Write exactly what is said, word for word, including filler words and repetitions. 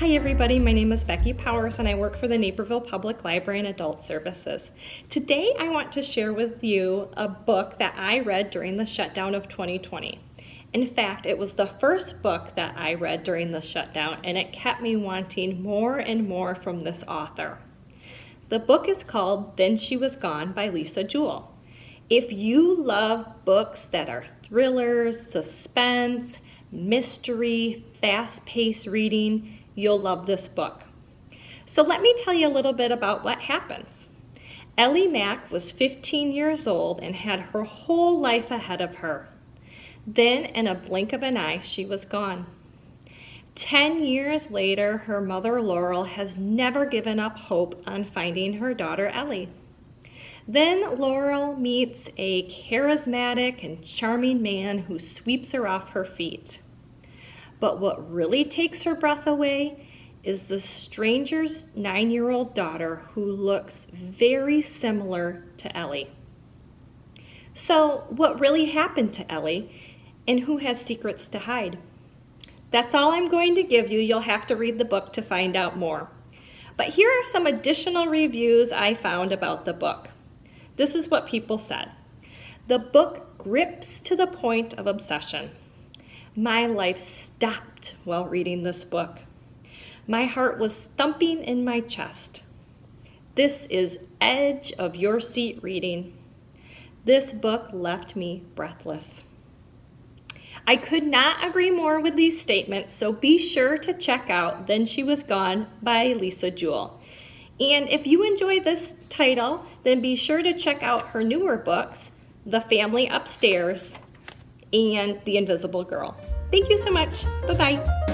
Hi everybody, my name is Becky Powers and I work for the Naperville Public Library and Adult Services. Today I want to share with you a book that I read during the shutdown of twenty twenty. In fact, it was the first book that I read during the shutdown and it kept me wanting more and more from this author. The book is called Then She Was Gone by Lisa Jewell. If you love books that are thrillers, suspense, mystery, fast-paced reading, you'll love this book. So let me tell you a little bit about what happens. Ellie Mack was fifteen years old and had her whole life ahead of her. Then, in a blink of an eye, she was gone. Ten years later, her mother, Laurel, has never given up hope on finding her daughter, Ellie. Then Laurel meets a charismatic and charming man who sweeps her off her feet. But what really takes her breath away is the stranger's nine-year-old daughter who looks very similar to Ellie. So what really happened to Ellie, and who has secrets to hide? That's all I'm going to give you. You'll have to read the book to find out more. But here are some additional reviews I found about the book. This is what people said. The book grips to the point of obsession. My life stopped while reading this book. My heart was thumping in my chest. This is edge of your seat reading. This book left me breathless. I could not agree more with these statements, so be sure to check out Then She Was Gone by Lisa Jewell. And if you enjoy this title, then be sure to check out her newer books, The Family Upstairs and The Invisible Girl. Thank you so much. Bye-bye.